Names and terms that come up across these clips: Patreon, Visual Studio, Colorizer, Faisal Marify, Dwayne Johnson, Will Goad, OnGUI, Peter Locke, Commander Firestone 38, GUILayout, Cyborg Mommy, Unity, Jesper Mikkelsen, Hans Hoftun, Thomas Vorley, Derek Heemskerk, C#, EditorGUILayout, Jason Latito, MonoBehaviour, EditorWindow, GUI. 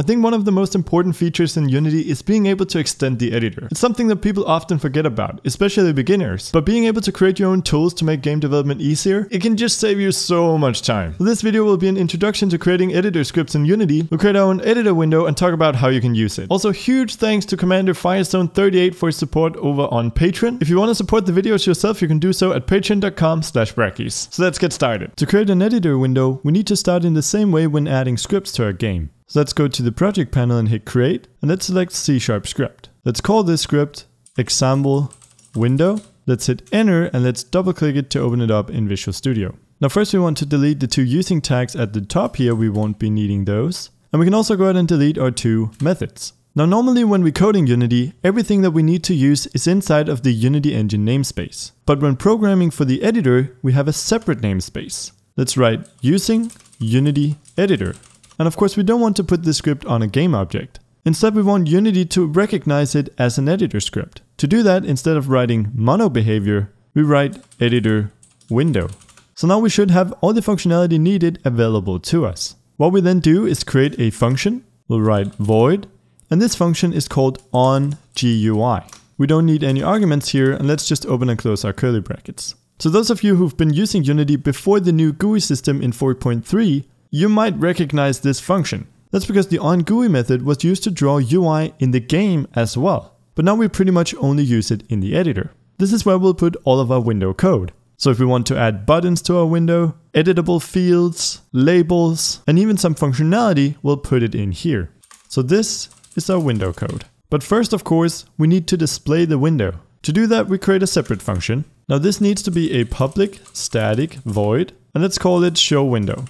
I think one of the most important features in Unity is being able to extend the editor. It's something that people often forget about, especially beginners. But being able to create your own tools to make game development easier, it can just save you so much time. So this video will be an introduction to creating editor scripts in Unity. We'll create our own editor window and talk about how you can use it. Also, huge thanks to Commander Firestone 38 for his support over on Patreon. If you want to support the videos yourself, you can do so at patreon.com/brackeys. So let's get started. To create an editor window, we need to start in the same way when adding scripts to our game. So let's go to the project panel and hit create, and let's select C# script. Let's call this script example window. Let's hit enter and let's double click it to open it up in Visual Studio. Now first we want to delete the two using tags at the top here, we won't be needing those. And we can also go ahead and delete our two methods. Now normally when we code in Unity, everything that we need to use is inside of the Unity engine namespace. But when programming for the editor, we have a separate namespace. Let's write using Unity editor. And of course we don't want to put this script on a game object. Instead we want Unity to recognize it as an editor script. To do that, instead of writing MonoBehaviour, we write EditorWindow. So now we should have all the functionality needed available to us. What we then do is create a function. We'll write void, and this function is called OnGUI. We don't need any arguments here, and let's just open and close our curly brackets. So those of you who've been using Unity before the new GUI system in 4.3, you might recognize this function. That's because the onGUI method was used to draw UI in the game as well. But now we pretty much only use it in the editor. This is where we'll put all of our window code. So if we want to add buttons to our window, editable fields, labels, and even some functionality, we'll put it in here. So this is our window code. But first, of course, we need to display the window. To do that, we create a separate function. Now this needs to be a public static void, and let's call it showWindow.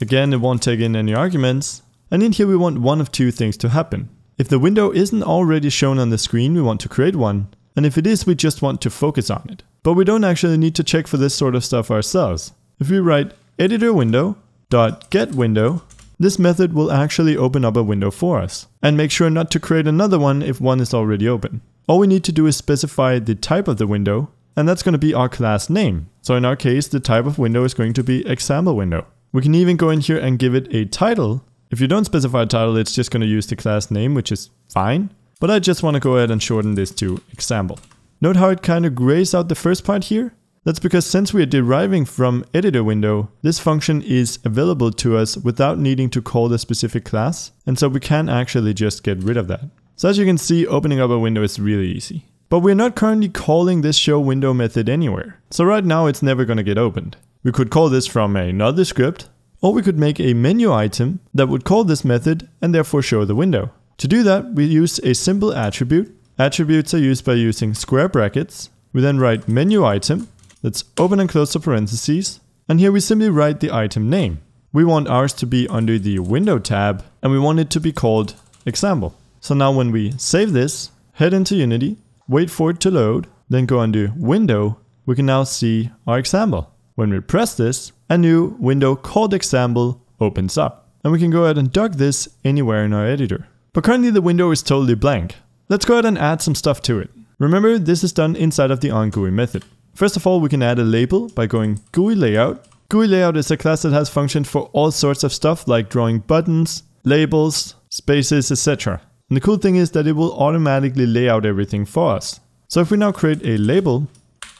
Again, it won't take in any arguments. And in here we want one of two things to happen. If the window isn't already shown on the screen, we want to create one. And if it is, we just want to focus on it. But we don't actually need to check for this sort of stuff ourselves. If we write EditorWindow.getWindow, this method will actually open up a window for us. And make sure not to create another one if one is already open. All we need to do is specify the type of the window, and that's going to be our class name. So in our case, the type of window is going to be example window. We can even go in here and give it a title. If you don't specify a title, it's just going to use the class name, which is fine. But I just want to go ahead and shorten this to example. Note how it kind of grays out the first part here? That's because since we are deriving from editor window, this function is available to us without needing to call the specific class. And so we can actually just get rid of that. So as you can see, opening up a window is really easy. But we're not currently calling this show window method anywhere. So right now it's never going to get opened. We could call this from another script, or we could make a menu item that would call this method and therefore show the window. To do that, we use a simple attribute. Attributes are used by using square brackets. We then write menu item. Let's open and close the parentheses. And here we simply write the item name. We want ours to be under the window tab, and we want it to be called example. So now when we save this, head into Unity, wait for it to load, then go under window, we can now see our example. When we press this, a new window called example opens up. And we can go ahead and dock this anywhere in our editor. But currently the window is totally blank. Let's go ahead and add some stuff to it. Remember, this is done inside of the onGUI method. First of all, we can add a label by going GUILayout. GUILayout is a class that has functions for all sorts of stuff like drawing buttons, labels, spaces, etc. And the cool thing is that it will automatically lay out everything for us. So if we now create a label,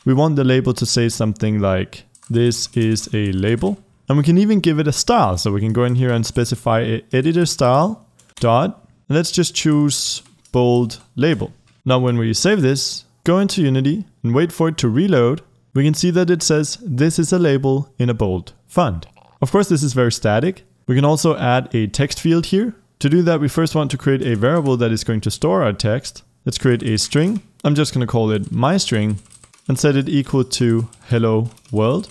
we want the label to say something like, this is a label. And we can even give it a style. So we can go in here and specify a editor style dot, and let's just choose bold label. Now when we save this, go into Unity and wait for it to reload. We can see that it says, this is a label in a bold font. Of course, this is very static. We can also add a text field here. To do that, we first want to create a variable that is going to store our text. Let's create a string. I'm just going to call it my string and set it equal to hello world.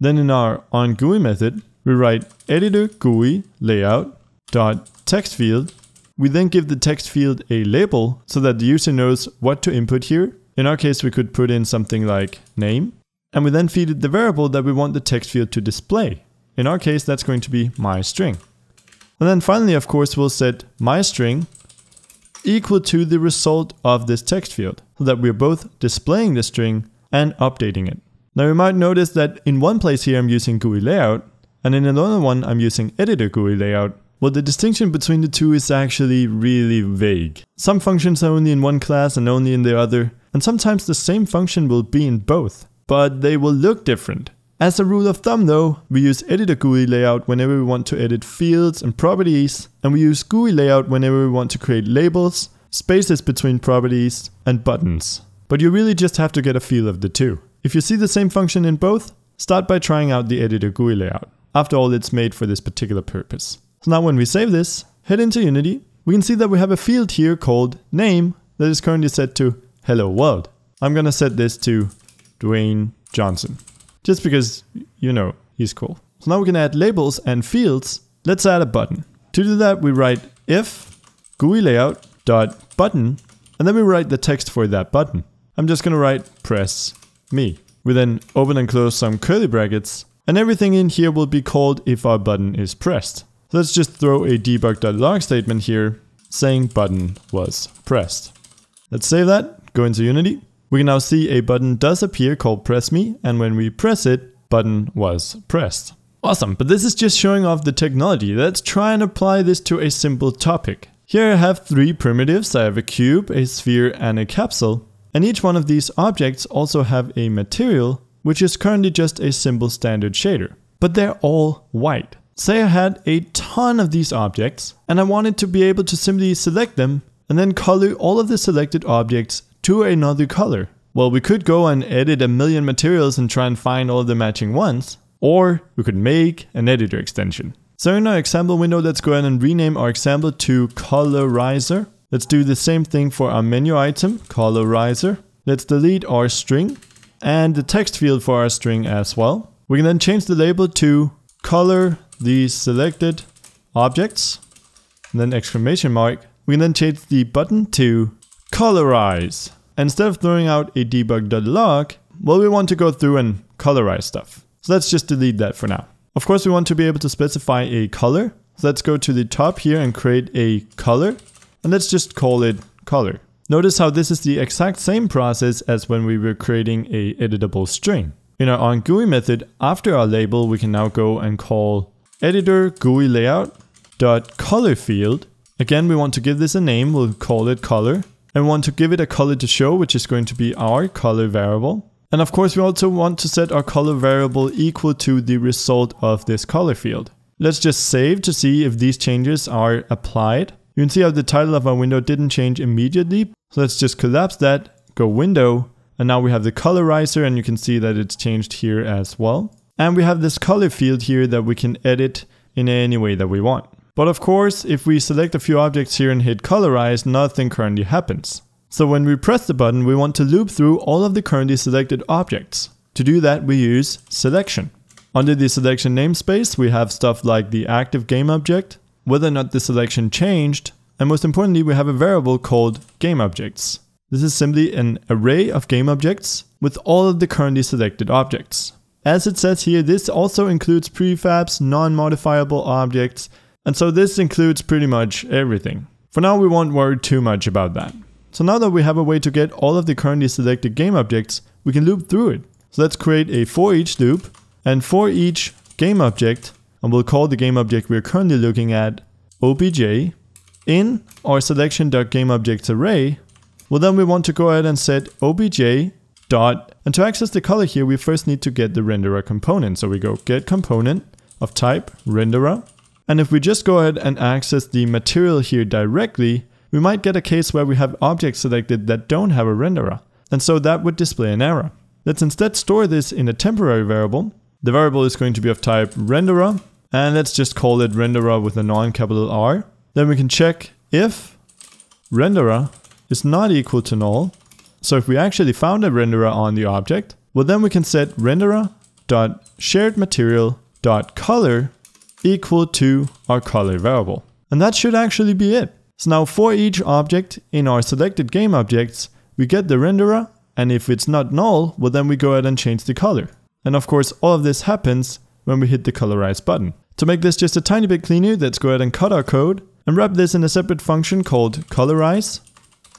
Then in our onGUI method, we write EditorGUIlayout.textField. We then give the text field a label so that the user knows what to input here. In our case, we could put in something like name, and we then feed it the variable that we want the text field to display. In our case, that's going to be my string. And then finally, of course, we'll set my string equal to the result of this text field so that we're both displaying the string and updating it. Now you might notice that in one place here, I'm using GUI layout, and in another one, I'm using editor GUI layout. Well, the distinction between the two is actually really vague. Some functions are only in one class and only in the other, and sometimes the same function will be in both, but they will look different. As a rule of thumb though, we use Editor GUI layout whenever we want to edit fields and properties, and we use GUI layout whenever we want to create labels, spaces between properties, and buttons. But you really just have to get a feel of the two. If you see the same function in both, start by trying out the Editor GUI layout. After all, it's made for this particular purpose. So now when we save this, head into Unity, we can see that we have a field here called name that is currently set to hello world. I'm gonna set this to Dwayne Johnson. Just because, you know, he's cool. So now we can add labels and fields. Let's add a button. To do that, we write if GUI layout dot button, and then we write the text for that button. I'm just gonna write press me. We then open and close some curly brackets, and everything in here will be called if our button is pressed. So let's just throw a debug.log statement here saying button was pressed. Let's save that, go into Unity. We can now see a button does appear called press me, and when we press it, button was pressed. Awesome, but this is just showing off the technology. Let's try and apply this to a simple topic. Here I have three primitives. I have a cube, a sphere, and a capsule. And each one of these objects also have a material, which is currently just a simple standard shader. But they're all white. Say I had a ton of these objects, and I wanted to be able to simply select them, and then color all of the selected objects to another color. Well, we could go and edit a million materials and try and find all the matching ones, or we could make an editor extension. So in our example window, let's go ahead and rename our example to Colorizer. Let's do the same thing for our menu item, Colorizer. Let's delete our string and the text field for our string as well. We can then change the label to color the selected objects, and then exclamation mark. We can then change the button to colorize. Instead of throwing out a debug.log, well, we want to go through and colorize stuff. So let's just delete that for now. Of course, we want to be able to specify a color. So let's go to the top here and create a color, and let's just call it color. Notice how this is the exact same process as when we were creating a editable string. In our onGUI method, after our label, we can now go and call EditorGUIlayout.colorField. Again, we want to give this a name. We'll call it color, and we want to give it a color to show, which is going to be our color variable. And of course, we also want to set our color variable equal to the result of this color field. Let's just save to see if these changes are applied. You can see how the title of our window didn't change immediately. So let's just collapse that, go window, and now we have the colorizer, and you can see that it's changed here as well. And we have this color field here that we can edit in any way that we want. But of course, if we select a few objects here and hit colorize, nothing currently happens. So when we press the button, we want to loop through all of the currently selected objects. To do that, we use selection. Under the selection namespace, we have stuff like the active game object, whether or not the selection changed, and most importantly, we have a variable called GameObjects. This is simply an array of GameObjects with all of the currently selected objects. As it says here, this also includes prefabs, non-modifiable objects, and so this includes pretty much everything. For now, we won't worry too much about that. So now that we have a way to get all of the currently selected GameObjects, we can loop through it. So let's create a for each loop, and for each GameObject, and we'll call the game object we're currently looking at obj in our selection.gameObjects array. Well, then we want to go ahead and set obj dot, and to access the color here, we first need to get the renderer component. So we go get component of type renderer. And if we just go ahead and access the material here directly, we might get a case where we have objects selected that don't have a renderer. And so that would display an error. Let's instead store this in a temporary variable. The variable is going to be of type renderer, and let's just call it renderer with a non-capital R. Then we can check if renderer is not equal to null. So if we actually found a renderer on the object, well then we can set renderer.sharedMaterial.color equal to our color variable. And that should actually be it. So now for each object in our selected game objects, we get the renderer, and if it's not null, well then we go ahead and change the color. And of course, all of this happens when we hit the colorize button. To make this just a tiny bit cleaner, let's go ahead and cut our code and wrap this in a separate function called colorize.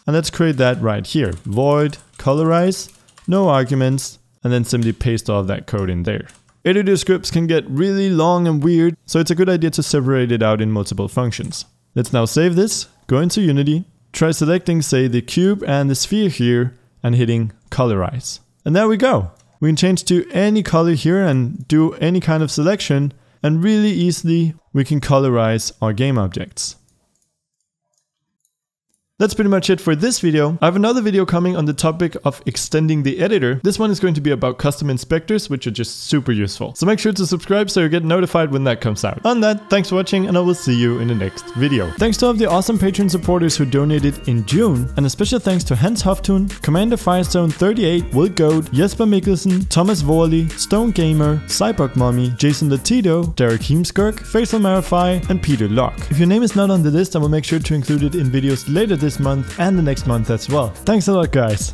And let's create that right here. Void colorize, no arguments, and then simply paste all of that code in there. Editor scripts can get really long and weird, so it's a good idea to separate it out in multiple functions. Let's now save this, go into Unity, try selecting, say, the cube and the sphere here, and hitting Colorize. And there we go! We can change to any color here and do any kind of selection, and really easily we can colorize our game objects. That's pretty much it for this video. I have another video coming on the topic of extending the editor. This one is going to be about custom inspectors, which are just super useful. So make sure to subscribe so you get notified when that comes out. On that, thanks for watching and I will see you in the next video. Thanks to all of the awesome Patreon supporters who donated in June, and a special thanks to Hans Hoftun, Commander Firestone 38, Will Goad, Jesper Mikkelsen, Thomas Vorley, Stone Gamer, Cyborg Mommy, Jason Latito, Derek Heemskerk, Faisal Marify, and Peter Locke. If your name is not on the list, I will make sure to include it in videos later this month and the next month as well. Thanks a lot, guys.